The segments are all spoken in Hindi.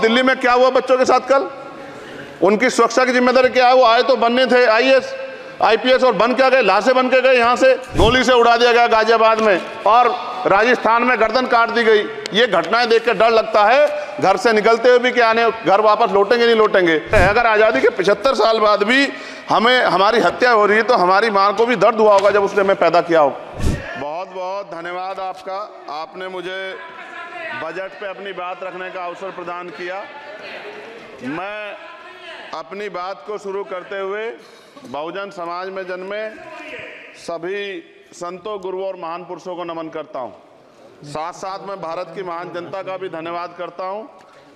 दिल्ली में क्या हुआ बच्चों के साथ कल, उनकी सुरक्षा की जिम्मेदारी क्या है? वो आए तो बनने थे आईएएस, आईपीएस और बन क्या गए, लाशें बन के गए। यहाँ से गोली से उड़ा दिया गया गाजियाबाद में और राजस्थान में गर्दन काट दी गई। ये घटनाएं देखकर डर लगता है, घर से निकलते हुए भी क्या आने घर वापस लौटेंगे नहीं लौटेंगे। अगर आज़ादी के 75 साल बाद भी हमें हमारी हत्या हो रही है तो हमारी माँ को भी दर्द हुआ होगा जब उसने हमें पैदा किया हो। बहुत बहुत धन्यवाद आपका, आपने मुझे बजट पर अपनी बात रखने का अवसर प्रदान किया। मैं अपनी बात को शुरू करते हुए बहुजन समाज में जन्मे सभी संतों, गुरुओं और महान पुरुषों को नमन करता हूं। साथ साथ मैं भारत की महान जनता का भी धन्यवाद करता हूं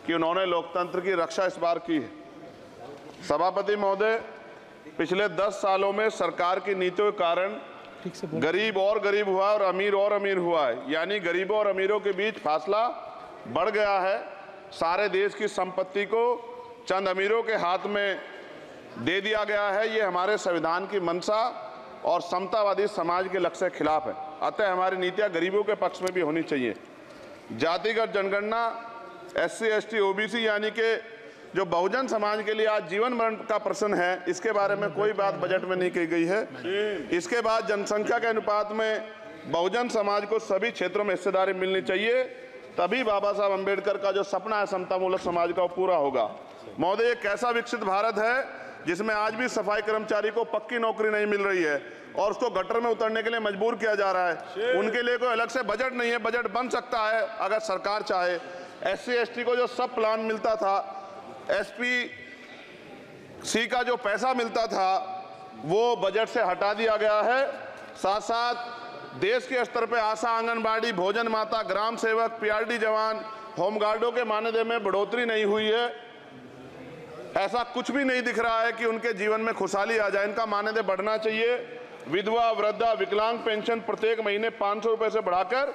कि उन्होंने लोकतंत्र की रक्षा इस बार की है। सभापति महोदय, पिछले 10 सालों में सरकार की नीतियों के कारण गरीब और गरीब हुआ और अमीर हुआ है, यानी गरीबों और अमीरों के बीच फासला बढ़ गया है। सारे देश की संपत्ति को चंद अमीरों के हाथ में दे दिया गया है। ये हमारे संविधान की मंशा और समतावादी समाज के लक्ष्य के खिलाफ है। अतः हमारी नीतियाँ गरीबों के पक्ष में भी होनी चाहिए। जातिगत जनगणना SC ST OBC यानी के जो बहुजन समाज के लिए आज जीवन मरण का प्रश्न है, इसके बारे में कोई बात बजट में नहीं की गई है। इसके बाद जनसंख्या के अनुपात में बहुजन समाज को सभी क्षेत्रों में हिस्सेदारी मिलनी चाहिए, तभी बाबा साहब अम्बेडकर का जो सपना है समतामूलक समाज का, वो पूरा होगा। महोदय, एक ऐसा विकसित भारत है जिसमें आज भी सफाई कर्मचारी को पक्की नौकरी नहीं मिल रही है और उसको गटर में उतरने के लिए मजबूर किया जा रहा है। उनके लिए कोई अलग से बजट नहीं है, बजट बन सकता है अगर सरकार चाहे। SC ST को जो सब प्लान मिलता था, SPC का जो पैसा मिलता था, वो बजट से हटा दिया गया है। साथ साथ देश के स्तर पर आशा, आंगनबाड़ी, भोजन माता, ग्राम सेवक, PRD जवान, होमगार्डों के मानदेय में बढ़ोतरी नहीं हुई है। ऐसा कुछ भी नहीं दिख रहा है कि उनके जीवन में खुशहाली आ जाए। इनका मानदेय बढ़ना चाहिए। विधवा, वृद्धा, विकलांग पेंशन प्रत्येक महीने 500 रुपये से बढ़ाकर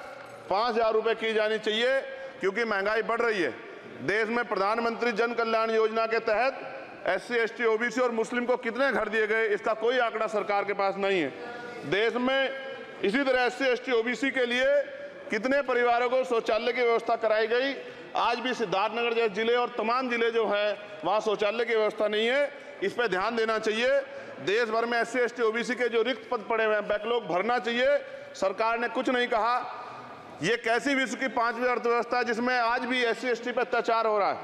5000 रुपये की जानी चाहिए, क्योंकि महंगाई बढ़ रही है। देश में प्रधानमंत्री जन कल्याण योजना के तहत SC ST OBC और मुस्लिम को कितने घर दिए गए, इसका कोई आंकड़ा सरकार के पास नहीं है। देश में इसी तरह SC ST OBC के लिए कितने परिवारों को शौचालय की व्यवस्था कराई गई। आज भी सिद्धार्थनगर जैसे जिले और तमाम जिले जो है वहाँ शौचालय की व्यवस्था नहीं है। इस पर ध्यान देना चाहिए। देश भर में SC ST OBC के जो रिक्त पद पड़े हुए हैं, बैकलॉग भरना चाहिए। सरकार ने कुछ नहीं कहा। ये कैसी विश्व की 5वीं अर्थव्यवस्था है जिसमें आज भी SC ST पर अत्याचार हो रहा है,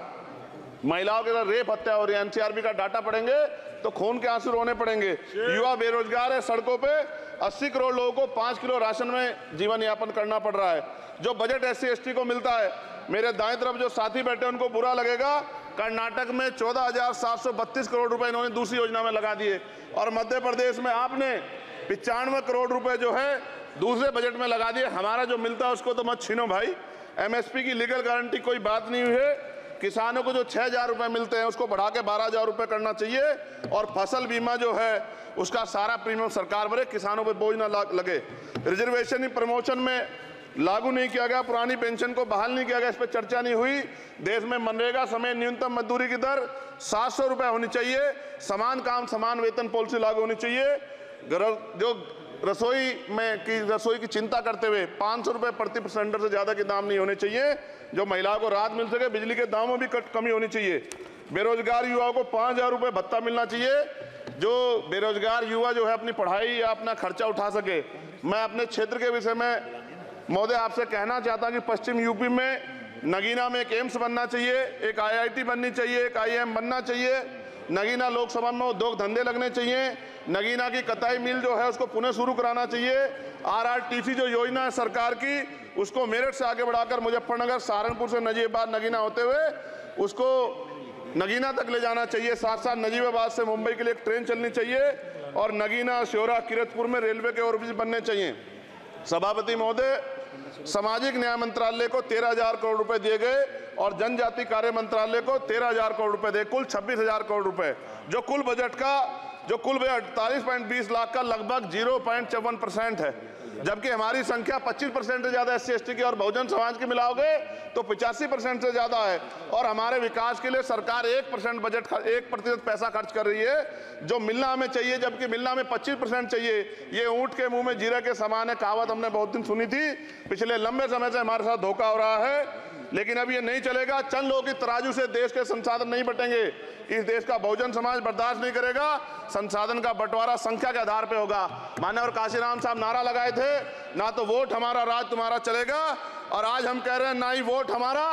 महिलाओं के साथ रेप हत्या हो रही है। NCRB का डाटा पढ़ेंगे तो खून के आंसू रोने पड़ेंगे। युवा बेरोजगार है, सड़कों पे 80 करोड़ लोगों को 5 किलो राशन में जीवन यापन करना पड़ रहा है। जो बजट SC ST को मिलता है, मेरे दाएं तरफ जो साथी बैठे हैं उनको बुरा लगेगा, कर्नाटक में 14,732 करोड़ रुपए इन्होंने दूसरी योजना में लगा दिए और मध्य प्रदेश में आपने 95 करोड़ रुपए जो है दूसरे बजट में लगा दिए। हमारा जो मिलता है उसको तो मत छीनो भाई। MSP की लीगल गारंटी कोई बात नहीं हुई है। किसानों को जो 6000 रुपये मिलते हैं उसको बढ़ा के 12000 रुपये करना चाहिए और फसल बीमा जो है उसका सारा प्रीमियम सरकार भरे, किसानों पर बोझ ना लगे। रिजर्वेशन ही प्रमोशन में लागू नहीं किया गया, पुरानी पेंशन को बहाल नहीं किया गया, इस पर चर्चा नहीं हुई। देश में मनरेगा समेत न्यूनतम मजदूरी की दर 700 रुपये होनी चाहिए। समान काम समान वेतन पॉलिसी लागू होनी चाहिए। जो रसोई की चिंता करते हुए 500 रुपये प्रति सिलेंडर से ज़्यादा के दाम नहीं होने चाहिए। जो महिलाओं को राहत मिल सके, बिजली के दामों में भी कमी होनी चाहिए। बेरोजगार युवाओं को 5000 रुपये भत्ता मिलना चाहिए। जो बेरोजगार युवा जो है अपनी पढ़ाई या अपना खर्चा उठा सके। मैं अपने क्षेत्र के विषय में महोदय आपसे कहना चाहता हूँ कि पश्चिम यूपी में नगीना में एक AIMS बनना चाहिए, एक IIT बननी चाहिए, एक IAM बनना चाहिए। नगीना लोकसभा में उद्योग धंधे लगने चाहिए। नगीना की कताई मिल जो है उसको पुनः शुरू कराना चाहिए। RRTC जो योजना है सरकार की, उसको मेरठ से आगे बढ़ाकर मुजफ्फरनगर, सहारनपुर से नजीराबाद, नगीना होते हुए उसको नगीना तक ले जाना चाहिए। साथ साथ नजीराबाद से मुंबई के लिए एक ट्रेन चलनी चाहिए और नगीना, श्योरा, किरतपुर में रेलवे के ऑफिस बनने चाहिए। सभापति महोदय, सामाजिक न्याय मंत्रालय को 13000 करोड़ रुपए दिए गए और जनजाति कार्य मंत्रालय को 13000 करोड़ रुपए दिए, कुल 26000 करोड़ रुपए। जो कुल बजट 48.20 लाख का लगभग 0.54% है, जबकि हमारी संख्या 25% से ज़्यादा SC ST की और बहुजन समाज की मिलाओगे तो 85% से ज़्यादा है। और हमारे विकास के लिए सरकार 1% पैसा खर्च कर रही है, जो मिलना हमें चाहिए, जबकि मिलना हमें 25% चाहिए। ये ऊँट के मुँह में जीरा के समान है, कहावत हमने बहुत दिन सुनी थी। पिछले लंबे समय से हमारे साथ धोखा हो रहा है। लेकिन अब ये नहीं चलेगा। चंद लोगों की तराजू से देश के संसाधन नहीं बटेंगे। इस देश का बहुजन समाज बर्दाश्त नहीं करेगा। संसाधन का बंटवारा संख्या के आधार पे होगा। माननीय कांशी राम साहब नारा लगाए थे ना तो वोट हमारा राज तुम्हारा चलेगा, और आज हम कह रहे हैं ना ही वोट हमारा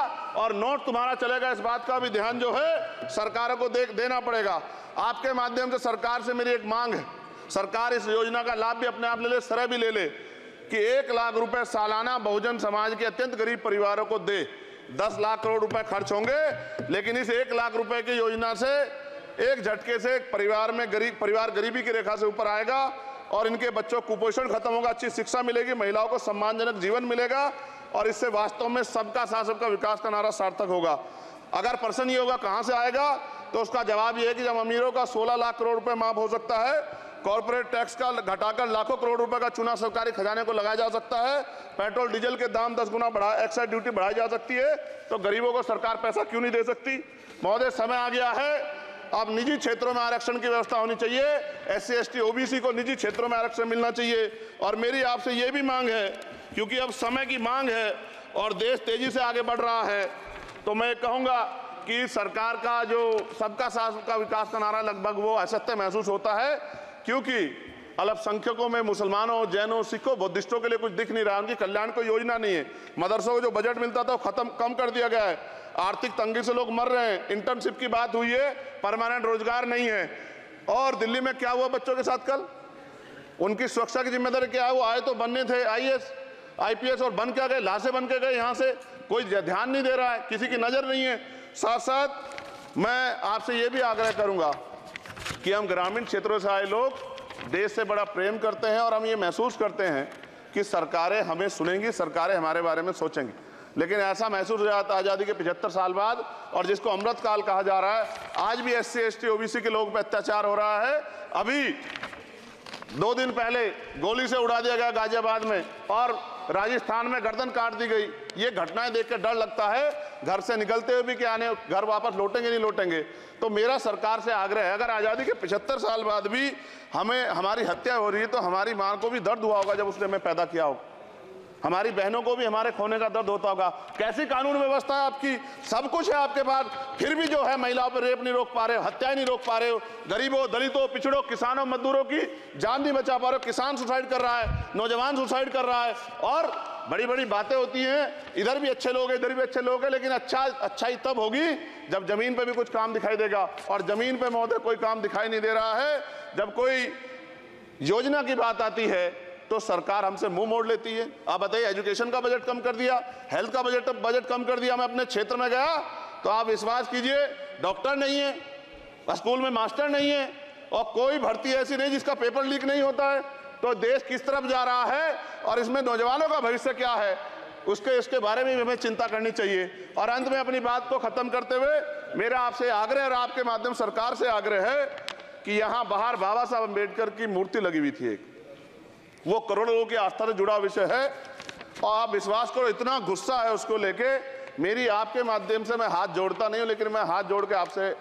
और नोट तुम्हारा चलेगा। इस बात का भी ध्यान जो है सरकार को देना पड़ेगा। आपके माध्यम से सरकार से मेरी एक मांग है, सरकार इस योजना का लाभ भी अपने आप ले ले, श्रेय भी ले ले कि 1 लाख रुपए सालाना बहुजन समाज के अत्यंत गरीब परिवारों को दे। 10 लाख करोड़ रुपए खर्च होंगे, लेकिन इस 1 लाख रुपए की योजना से एक झटके से परिवार में गरीबी की रेखा से ऊपर आएगा और इनके बच्चों को कुपोषण खत्म होगा, अच्छी शिक्षा मिलेगी, महिलाओं को सम्मानजनक जीवन मिलेगा और इससे वास्तव में सबका साथ सबका विकास का नारा सार्थक होगा। अगर प्रश्न ये होगा कहाँ से आएगा, तो उसका जवाब ये है कि जब अमीरों का 16 लाख करोड़ रुपए माफ हो सकता है, कॉर्पोरेट टैक्स का घटाकर लाखों करोड़ रुपए का चुना सरकारी खजाने को लगाया जा सकता है, पेट्रोल डीजल के दाम 10 गुना बढ़ा, एक्साइज ड्यूटी बढ़ाई जा सकती है, तो गरीबों को सरकार पैसा क्यों नहीं दे सकती? महोदय, समय आ गया है। अब निजी क्षेत्रों में आरक्षण की व्यवस्था होनी चाहिए। SC, ST, OBC को निजी क्षेत्रों में आरक्षण मिलना चाहिए। और मेरी आपसे ये भी मांग है, क्योंकि अब समय की मांग है और देश तेजी से आगे बढ़ रहा है, तो मैं कहूँगा कि सरकार का जो सबका साथ सबका विकास का नारा लगभग वो असत्य महसूस होता है, क्योंकि अल्पसंख्यकों में मुसलमानों, जैनों, सिखों, बौद्धिस्टों के लिए कुछ दिख नहीं रहा। उनकी कल्याण को योजना नहीं है। मदरसों को जो बजट मिलता था वो कम कर दिया गया है। आर्थिक तंगी से लोग मर रहे हैं। इंटर्नशिप की बात हुई है, परमानेंट रोजगार नहीं है। और दिल्ली में क्या हुआ बच्चों के साथ कल? उनकी सुरक्षा की जिम्मेदारी क्या है? वो आए तो बनने थे IAS, IPS और बन के गए, लाशें बन के गए। यहाँ से कोई ध्यान नहीं दे रहा है, किसी की नज़र नहीं है। साथ साथ मैं आपसे ये भी आग्रह करूंगा कि हम ग्रामीण क्षेत्रों से आए लोग देश से बड़ा प्रेम करते हैं और हम ये महसूस करते हैं कि सरकारें हमें सुनेंगी, सरकारें हमारे बारे में सोचेंगी। लेकिन ऐसा महसूस हो जाता है आज़ादी के 75 साल बाद, और जिसको अमृतकाल कहा जा रहा है, आज भी SC, ST, OBC के लोगों पर अत्याचार हो रहा है। अभी 2 दिन पहले गोली से उड़ा दिया गया गाजियाबाद में, और राजस्थान में गर्दन काट दी गई। ये घटनाएं देखकर डर लगता है, घर से निकलते हुए भी कि आने घर वापस लौटेंगे नहीं लौटेंगे। तो मेरा सरकार से आग्रह है, अगर आज़ादी के 75 साल बाद भी हमें हमारी हत्या हो रही है, तो हमारी मां को भी दर्द हुआ होगा जब उसने हमें पैदा किया हो। हमारी बहनों को भी हमारे खोने का दर्द होता होगा। कैसी कानून व्यवस्था है आपकी? सब कुछ है आपके पास, फिर भी जो है महिलाओं पर रेप नहीं रोक पा रहे हो, हत्याएं नहीं रोक पा रहे हो, गरीबों, दलितों, पिछड़ों, किसानों, मजदूरों की जान नहीं बचा पा रहे हो। किसान सुसाइड कर रहा है, नौजवान सुसाइड कर रहा है, और बड़ी बड़ी बातें होती हैं। इधर भी अच्छे लोग हैं, इधर भी अच्छे लोग हैं, लेकिन अच्छाई तब होगी जब जमीन पर भी कुछ काम दिखाई देगा। और जमीन पर महोदय कोई काम दिखाई नहीं दे रहा है। जब कोई योजना की बात आती है तो सरकार हमसे मुंह मोड़ लेती है। आप बताइए, एजुकेशन का बजट कम कर दिया, हेल्थ का बजट कम कर दिया। मैं अपने क्षेत्र में गया तो आप विश्वास कीजिए, डॉक्टर नहीं है, स्कूल में मास्टर नहीं है, और कोई भर्ती ऐसी नहीं जिसका पेपर लीक नहीं होता है। तो देश किस तरफ जा रहा है और इसमें नौजवानों का भविष्य क्या है, इसके बारे में भी हमें चिंता करनी चाहिए। और अंत में अपनी बात को खत्म करते हुए मेरा आपसे आग्रह और आपके माध्यम सरकार से आग्रह है कि यहाँ बाहर बाबा साहब अम्बेडकर की मूर्ति लगी हुई थी, एक वो करोड़ों लोगों की आस्था से जुड़ा विषय है, और आप विश्वास करो इतना गुस्सा है उसको लेके। मेरी आपके माध्यम से मैं हाथ जोड़ता नहीं हूँ, लेकिन मैं हाथ जोड़ के आपसे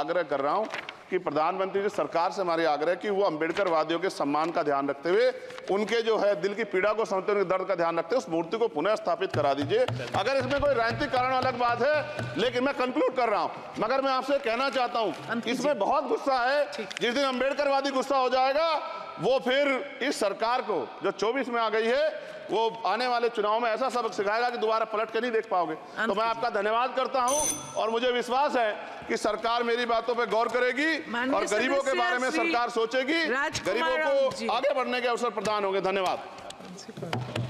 आग्रह कर रहा हूँ कि प्रधानमंत्री जी, सरकार से हमारी आग्रह है कि वो अम्बेडकर वादियों के सम्मान का ध्यान रखते हुए, उनके जो है दिल की पीड़ा को समझते हुए, उनके दर्द का ध्यान रखते हुए उस मूर्ति को पुनः स्थापित करा दीजिए। अगर इसमें कोई राजनीतिक कारण अलग बात है, लेकिन मैं कंक्लूड कर रहा हूँ। मगर मैं आपसे कहना चाहता हूँ, इसमें बहुत गुस्सा है। जिस दिन अम्बेडकरवादी गुस्सा हो जाएगा, वो फिर इस सरकार को जो 24 में आ गई है, वो आने वाले चुनाव में ऐसा सबक सिखाएगा कि दोबारा पलट के नहीं देख पाओगे। तो मैं आपका धन्यवाद करता हूं, और मुझे विश्वास है कि सरकार मेरी बातों पे गौर करेगी और गरीबों के बारे में सरकार सोचेगी, गरीबों को आगे बढ़ने के अवसर प्रदान होंगे। धन्यवाद।